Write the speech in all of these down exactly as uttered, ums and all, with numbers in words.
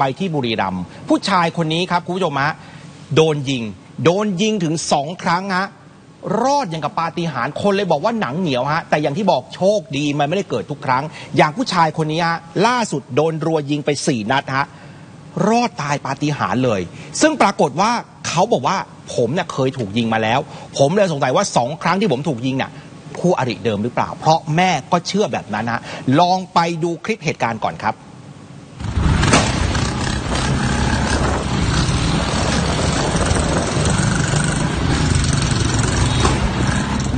ไปที่บุรีรัมย์ผู้ชายคนนี้ครับคุณผู้ชมฮะโดนยิงโดนยิงถึงสองครั้งฮะรอดอย่างกับปาฏิหาริย์คนเลยบอกว่าหนังเหนียวฮะแต่อย่างที่บอกโชคดีมันไม่ได้เกิดทุกครั้งอย่างผู้ชายคนนี้ฮะล่าสุดโดนรัวยิงไปสี่นัดฮะรอดตายปาฏิหาริย์เลยซึ่งปรากฏว่าเขาบอกว่าผมเนี่ยเคยถูกยิงมาแล้วผมเลยสงสัยว่าสองครั้งที่ผมถูกยิงเนี่ยคู่อริเดิมหรือเปล่าเพราะแม่ก็เชื่อแบบนั้นฮะลองไปดูคลิปเหตุการณ์ก่อนครับ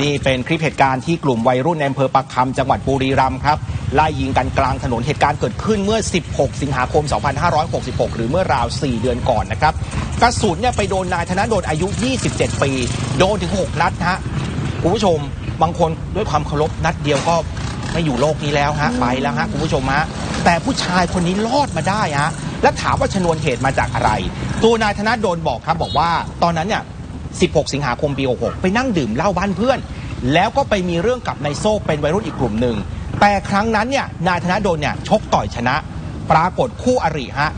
นี่เป็นคลิปเหตุการณ์ที่กลุ่มวัยรุ่นในอำเภอปากคำจังหวัดบุรีรัมย์ครับไล่ยิงกันกลางถนนเหตุการณ์เกิดขึ้นเมื่อสิบหกสิงหาคมสองพันห้าร้อยหกสิบหกหรือเมื่อราวสี่เดือนก่อนนะครับกระสุนเนี่ยไปโดนนายธนดลอายุยี่สิบเจ็ดปีโดนถึงหกนัดฮะคุณผู้ชมบางคนด้วยความเคารพนัดเดียวก็ไม่อยู่โลกนี้แล้วฮะไปแล้วฮะคุณผู้ชมฮะแต่ผู้ชายคนนี้รอดมาได้ฮะและถามว่าชนวนเหตุมาจากอะไรตัวนายธนดลบอกครับบอกว่าตอนนั้นเนี่ยสิบหกสิงหาคมปีหกหกไปนั่งดื่มเหล้าบ้านเพื่อนแล้วก็ไปมีเรื่องกับนายโซ่เป็นวัยรุ่นอีกกลุ่มหนึ่งแต่ครั้งนั้นเนี่ยนายธนดลเนี่ยชกต่อยชนะปรากฏคู่อริฮะ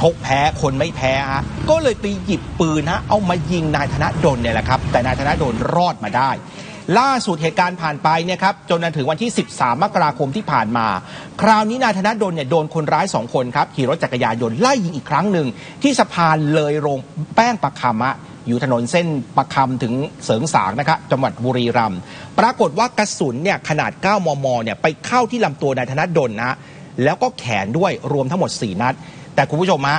ชกแพ้คนไม่แพ้ฮะก็เลยไปหยิบปืนฮะเอามายิงนายธนดลเนี่ยแหละครับแต่นายธนดลรอดมาได้ล่าสุดเหตุการณ์ผ่านไปเนี่ยครับจนถึงวันที่สิบสามมกราคมที่ผ่านมาคราวนี้นายธนดลเนี่ยโดนคนร้ายสองคนครับขี่รถจักรยานยนต์ไล่ยิงอีกครั้งหนึ่งที่สะพานเลยโรงแป้งปากคำฮะอยู่ถนนเส้นปากคำถึงเสริงสางนะครับจังหวัดบุรีรัมย์ปรากฏว่ากระสุนเนี่ยขนาดเก้ามมเนี่ยไปเข้าที่ลำตัวนายธนดลนะแล้วก็แขนด้วยรวมทั้งหมดสี่นัดแต่คุณผู้ชมฮะ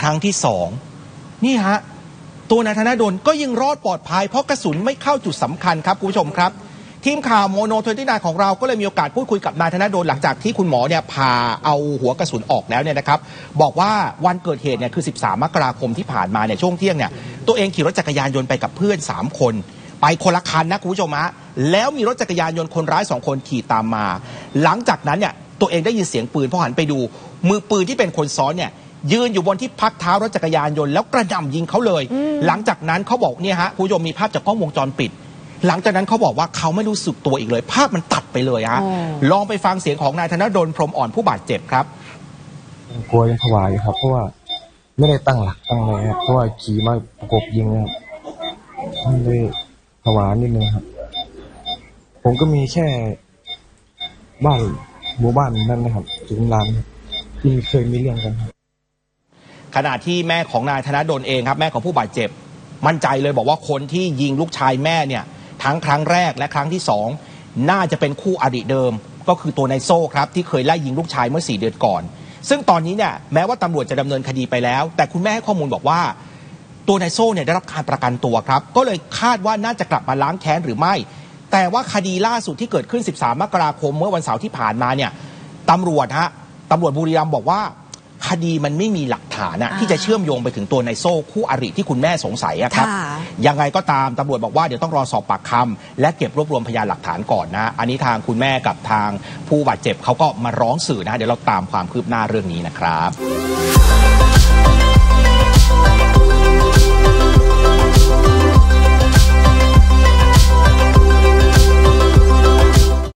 ครั้งที่สองนี่ฮะตัวนายธนดลก็ยังรอดปลอดภัยเพราะกระสุนไม่เข้าจุดสำคัญครับคุณผู้ชมครับทีมข่าวโมโนทเวนตี้ไนน์ของเราก็เลยมีโอกาสพูดคุยกับนายธนดลหลังจากที่คุณหมอเนี่ยพาเอาหัวกระสุนออกแล้วเนี่ยนะครับบอกว่าวันเกิดเหตุเนี่ยคือสิบสามมกราคมที่ผ่านมาเนี่ยช่วงเที่ยงเนี่ยตัวเองขี่รถจักรยานยนต์ไปกับเพื่อนสามคนไปคนละคันนะคุณผู้ชมฮะแล้วมีรถจักรยานยนต์คนร้ายสองคนขี่ตามมาหลังจากนั้นเนี่ยตัวเองได้ยินเสียงปืนพอหันไปดูมือปืนที่เป็นคนซ้อนเนี่ยยืนอยู่บนที่พักเท้ารถจักรยานยนต์แล้วกระหน่ำยิงเขาเลยหลังจากนั้นเขาบอกเนี่ยฮะคุณผู้ชมมีภาพจากกล้องวงจรปิดหลังจากนั้นเขาบอกว่าเขาไม่รู้สึกตัวอีกเลยภาพมันตัดไปเลยฮะลองไปฟังเสียงของนายธนดลพรหมอ่อนผู้บาดเจ็บครับกลัวยังผวาอยู่ครับเพราะว่าไม่ได้ตั้งหลักตั้งเลยครับเพราะว่าขี่มาประกบยิงครับเลยผวานิดนึงครับผมก็มีแค่บ้านหมู่บ้านนั่นนะครับจุดลานที่เคยมีเรื่องกันขณะที่แม่ของนายธนดลเองครับแม่ของผู้บาดเจ็บมั่นใจเลยบอกว่าคนที่ยิงลูกชายแม่เนี่ยทั้งครั้งแรกและครั้งที่สองน่าจะเป็นคู่อริเดิมก็คือตัวนายโซ่ครับที่เคยไล่ยิงลูกชายเมื่อสี่เดือนก่อนซึ่งตอนนี้เนี่ยแม้ว่าตำรวจจะดำเนินคดีไปแล้วแต่คุณแม่ให้ข้อมูลบอกว่าตัวนายโซ่เนี่ยได้รับการประกันตัวครับก็เลยคาดว่าน่าจะกลับมาล้างแค้นหรือไม่แต่ว่าคดีล่าสุดที่เกิดขึ้นสิบสามมกราคมเมื่อวันเสาร์ที่ผ่านมาเนี่ยตำรวจฮะตำรวจบุรีรัมย์บอกว่าคดีมันไม่มีหลักฐานนะที่จะเชื่อมโยงไปถึงตัวนายโซ่คู่อริที่คุณแม่สงสัยครับยังไงก็ตามตำรวจบอกว่าเดี๋ยวต้องรอสอบปากคำและเก็บรวบรวมพยานหลักฐานก่อนนะอันนี้ทางคุณแม่กับทางผู้บาดเจ็บเขาก็มาร้องสื่อนะเดี๋ยวเราตามความคืบหน้าเรื่องนี้นะครับ